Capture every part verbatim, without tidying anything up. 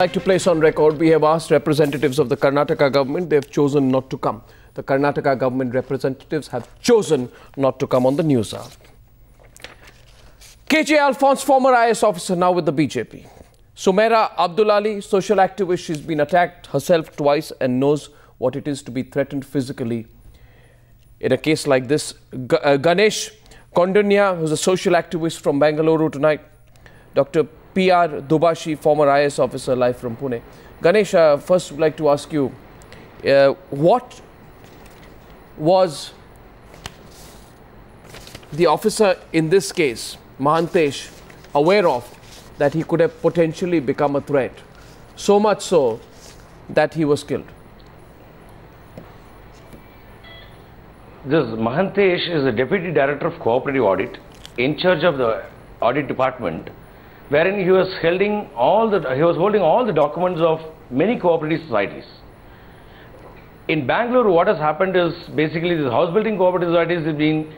I'd like to place on record, we have asked representatives of the Karnataka government, they've chosen not to come. The Karnataka government representatives have chosen not to come on the news hour. K J. Alphons, former I A S officer, now with the B J P. Sumaira Abdulali, social activist, she's been attacked herself twice and knows what it is to be threatened physically. In a case like this, G uh, Ganesh Koundinya, who's a social activist from Bengaluru tonight, Doctor P. R. Dubashi, former I A S officer, live from Pune. Ganesh, uh, first would like to ask you, uh, what was the officer in this case, Mahantesh, aware of that he could have potentially become a threat? So much so that he was killed. This Mahantesh is the Deputy Director of Cooperative Audit, in charge of the Audit Department, wherein he was holding all the he was holding all the documents of many cooperative societies. In Bangalore, what has happened is basically this house building cooperative societies have been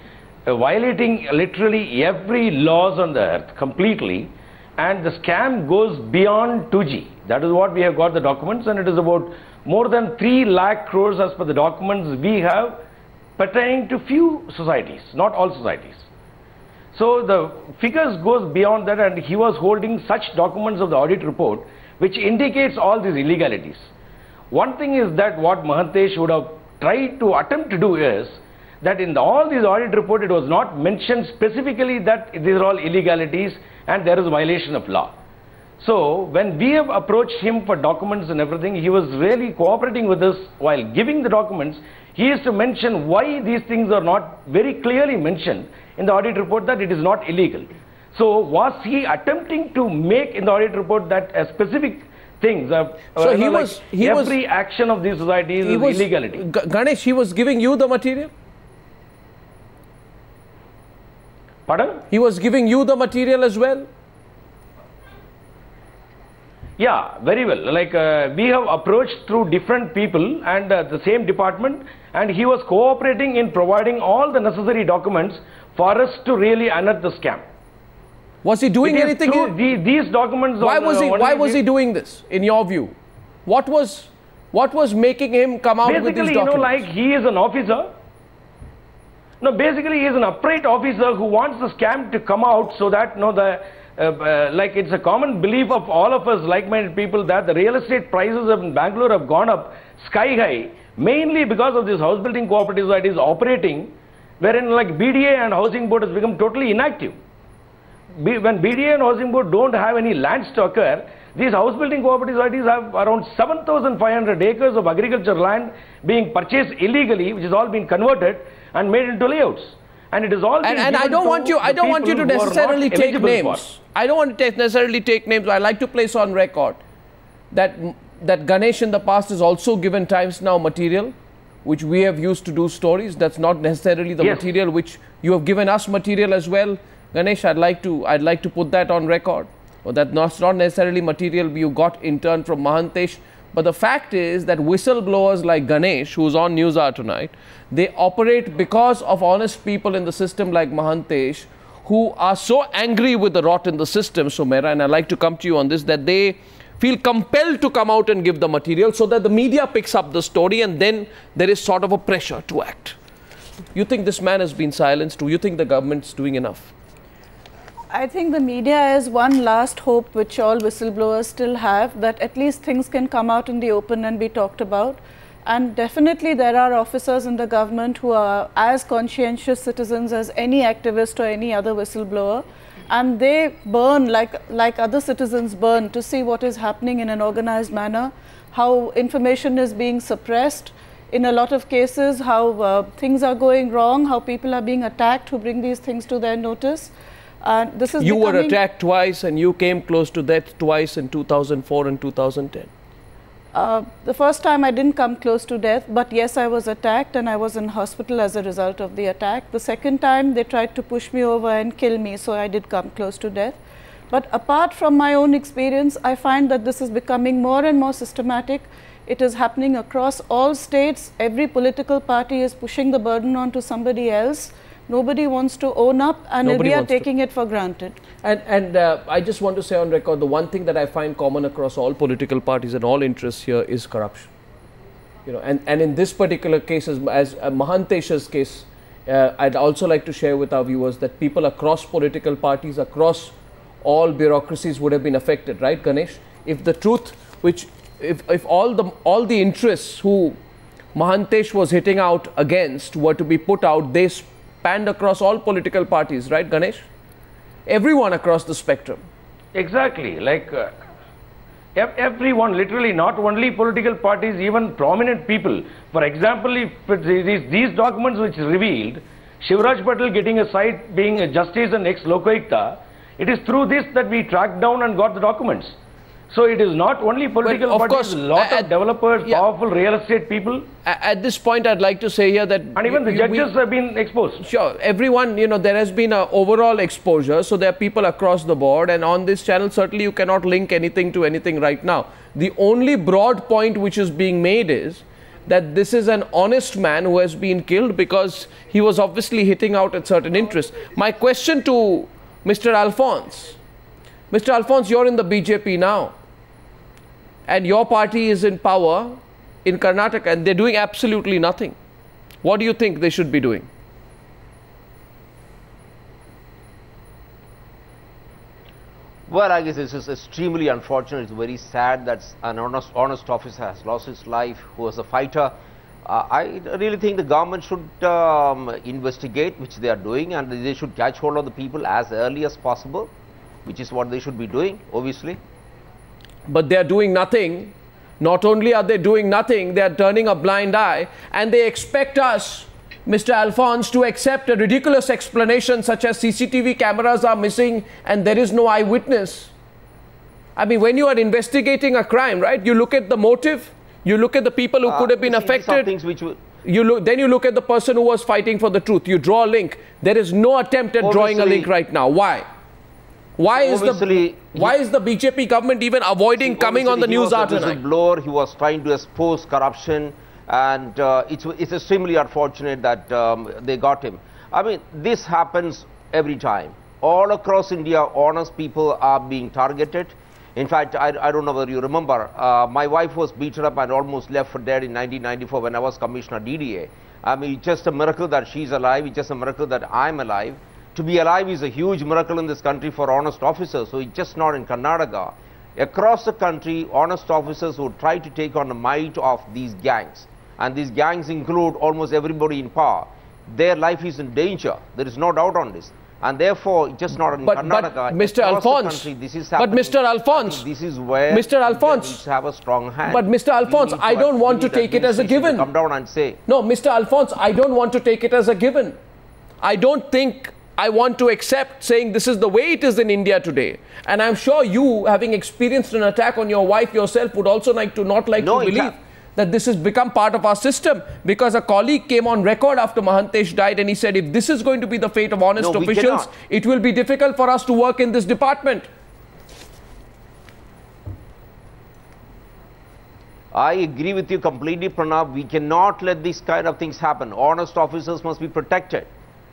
uh, violating literally every laws on the earth completely, and the scam goes beyond two G. That is what we have got the documents, and it is about more than three lakh crores as per the documents we have pertaining to few societies, not all societies. So the figures goes beyond that, and he was holding such documents of the audit report which indicates all these illegalities. One thing is that what Mahantesh would have tried to attempt to do is that in the, all these audit report it was not mentioned specifically that these are all illegalities and there is violation of law. So when we have approached him for documents and everything, he was really cooperating with us while giving the documents. He is to mention why these things are not very clearly mentioned in the audit report, that it is not illegal. So was he attempting to make in the audit report that a specific things? Uh, so uh, he was like he every was, action of these societies is was, illegality. G Ganesh, he was giving you the material? Pardon? He was giving you the material as well? Yeah, very well. Like uh, we have approached through different people and uh, the same department, and he was cooperating in providing all the necessary documents for us to really unearth the scam. Was he doing anything? The, these documents. Why on, was he? Uh, why was he doing this? In your view, what was what was making him come out with these documents? Basically, you know, like he is an officer. No, basically he is an upright officer who wants the scam to come out so that you know, the. Uh, uh, like it's a common belief of all of us like-minded people that the real estate prices in Bangalore have gone up sky high, mainly because of this house building cooperative that is operating, wherein like B D A and housing board has become totally inactive. B when B D A and housing board don't have any land stocker, these house building cooperative societies have around seven thousand five hundred acres of agricultural land being purchased illegally, which has all been converted and made into layouts. And it is all. And, and I don't want you. I don't want you to necessarily take names. I don't want to necessarily take names. I like to place on record that that Ganesh in the past is also given Times Now material, which we have used to do stories. That's not necessarily the yes. material which you have given us material as well, Ganesh. I'd like to. I'd like to put that on record. Or that that's not necessarily material you got in turn from Mahantesh. But the fact is that whistleblowers like Ganesh, who's on News Hour tonight, they operate because of honest people in the system like Mahantesh, who are so angry with the rot in the system, Sumaira, and I'd like to come to you on this, that they feel compelled to come out and give the material so that the media picks up the story, and then there is sort of a pressure to act. You think this man has been silenced? Do you think the government's doing enough? I think the media is one last hope which all whistleblowers still have, that at least things can come out in the open and be talked about. And definitely there are officers in the government who are as conscientious citizens as any activist or any other whistleblower, and they burn like, like other citizens burn to see what is happening in an organized manner, how information is being suppressed. In a lot of cases, how uh, things are going wrong, how people are being attacked who bring these things to their notice. Uh, this is you were attacked twice, and you came close to death twice in two thousand four and two thousand ten. Uh, the first time I didn't come close to death, but yes, I was attacked and I was in hospital as a result of the attack. The second time they tried to push me over and kill me, so I did come close to death. But apart from my own experience, I find that this is becoming more and more systematic. It is happening across all states. Every political party is pushing the burden onto somebody else. nobody wants to own up, and nobody we are taking to. it for granted. And, and uh, I just want to say on record, the one thing that I find common across all political parties and all interests here is corruption. You know, and, and in this particular case, as, as uh, Mahantesh's case, uh, I'd also like to share with our viewers that people across political parties, across all bureaucracies would have been affected, right, Ganesh? If the truth, which if, if all the all the interests who Mahantesh was hitting out against were to be put out, they spanned across all political parties, right, Ganesh? Everyone across the spectrum. Exactly, like uh, everyone, literally, not only political parties, even prominent people. For example, if these, these documents which revealed Shivraj Patil getting a site being a justice and ex-lokoyukta, it is through this that we tracked down and got the documents. So it is not only political parties, of course, a lot at, of developers, yeah. powerful real estate people. At this point, I'd like to say here that... And even the judges we, have been exposed. Sure. Everyone, you know, there has been an overall exposure. So there are people across the board. And on this channel, certainly you cannot link anything to anything right now. The only broad point which is being made is that this is an honest man who has been killed because he was obviously hitting out at certain interests. My question to Mister Alphons... Mister Alphons, you're in the B J P now, and your party is in power in Karnataka, and they're doing absolutely nothing. What do you think they should be doing? Well, I guess this is extremely unfortunate. It's very sad that an honest, honest officer has lost his life, who was a fighter. Uh, I really think the government should um, investigate, which they are doing, and they should catch hold of the people as early as possible, which is what they should be doing, obviously. But they are doing nothing. Not only are they doing nothing, they are turning a blind eye, and they expect us, Mister Alphons, to accept a ridiculous explanation such as C C T V cameras are missing and there is no eyewitness. I mean, when you are investigating a crime, right, you look at the motive, you look at the people who uh, could have been affected, things which will... you look, then you look at the person who was fighting for the truth, you draw a link. There is no attempt at obviously, drawing a link right now. Why? Why is the why is the B J P government even avoiding coming on the news hour tonight? Blower, he was trying to expose corruption, and uh, it's it's extremely unfortunate that um, they got him. I mean, this happens every time. All across India, honest people are being targeted. In fact, I, I don't know whether you remember, uh, my wife was beaten up and almost left for dead in nineteen ninety-four when I was Commissioner D D A. I mean, it's just a miracle that she's alive. It's just a miracle that I'm alive. To be alive is a huge miracle in this country for honest officers, so it's just not in Karnataka. Across the country, honest officers would try to take on the might of these gangs. And these gangs include almost everybody in power. Their life is in danger. There is no doubt on this. And therefore, it's just not in but, Karnataka. But Mister Alphons, country, this is but Mister Alphons, this is where Mister Alphons have a strong hand. But Mr. Alphons, I don't want to take it as a given. Come down and say. No, Mister Alphons, I don't want to take it as a given. I don't think... I want to accept saying this is the way it is in India today. And I'm sure you, having experienced an attack on your wife yourself, would also like to not like no, to believe that this has become part of our system. Because a colleague came on record after Mahantesh died and he said, if this is going to be the fate of honest no, officials, it will be difficult for us to work in this department. I agree with you completely, Pranab. We cannot let these kind of things happen. Honest officers must be protected.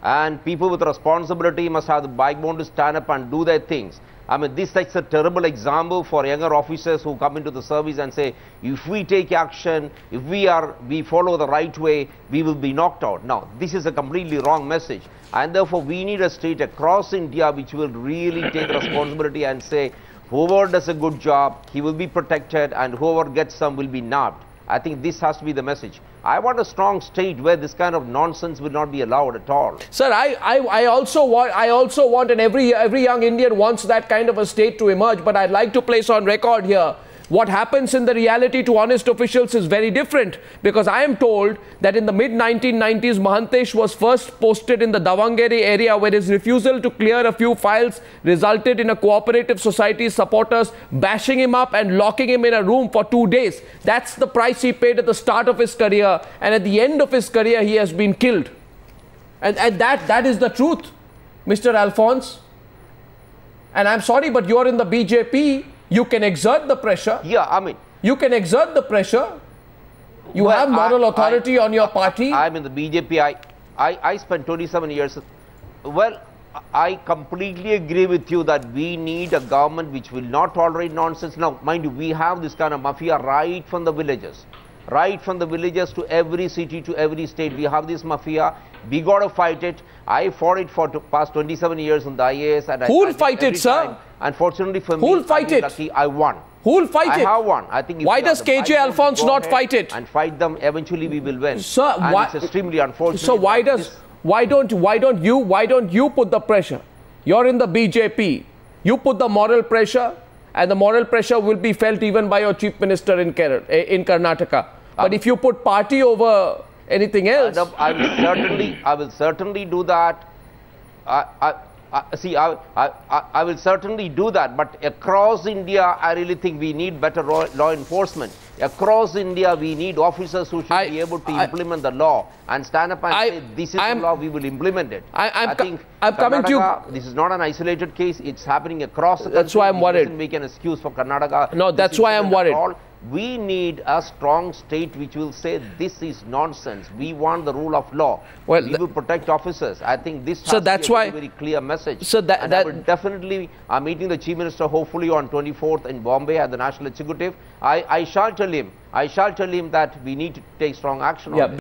And people with responsibility must have the backbone to stand up and do their things. I mean, this is a terrible example for younger officers who come into the service and say, if we take action, if we are, we follow the right way, we will be knocked out. Now, this is a completely wrong message. And therefore, we need a state across India which will really take responsibility and say, whoever does a good job, he will be protected, and whoever gets some will be nabbed. I think this has to be the message. I want a strong state where this kind of nonsense will not be allowed at all. Sir, I, I, I also want, I also want, and every, every young Indian wants that kind of a state to emerge, but I'd like to place on record here, what happens in the reality to honest officials is very different, because I am told that in the mid nineteen nineties, Mahantesh was first posted in the Davangere area, where his refusal to clear a few files resulted in a cooperative society's supporters bashing him up and locking him in a room for two days. That's the price he paid at the start of his career, and at the end of his career, he has been killed. And, and that, that is the truth, Mister Alphons. And I'm sorry, but you're in the B J P. You can exert the pressure. Yeah, I mean... You can exert the pressure. You well, have moral I, authority I, on your party. I'm in the B J P. I, I, I spent twenty-seven years. Well, I completely agree with you that we need a government which will not tolerate nonsense. Now, mind you, we have this kind of mafia right from the villages. Right from the villages to every city, to every state, we have this mafia. We got to fight it. I fought it for the past twenty-seven years in the I A S. And Who'll I fight it, sir? Unfortunately for Who'll me, fight it? Lucky, I won. Who'll fight I it? I have won. I think. Why does K J. Alphons not fight it? And fight them, eventually we will win. Sir, and why? It's extremely unfortunate. So why does? Why don't? Why don't you? Why don't you put the pressure? You're in the B J P. You put the moral pressure. And the moral pressure will be felt even by your chief minister in Kerala, in Karnataka. But um, if you put party over anything else, I will certainly, I will certainly do that. I, I, I see. I, I, I will certainly do that. But across India, I really think we need better law enforcement. Across India, we need officers who should I, be able to I, implement the law and stand up and I, say, this is I'm, the law, we will implement it. I, I'm I think I'm coming to you. This is not an isolated case. It's happening across the country. That's why I'm worried. We shouldn't make an excuse for Karnataka. No, that's why I'm worried. All. We need a strong state which will say, this is nonsense. We want the rule of law. Well, we will protect officers. I think this so has that's to be a why, very, very clear message. So that, and that I will definitely, I'm meeting the Chief Minister hopefully on twenty-fourth in Bombay at the National Executive. I, I shall tell him, I shall tell him that we need to take strong action yeah. on this.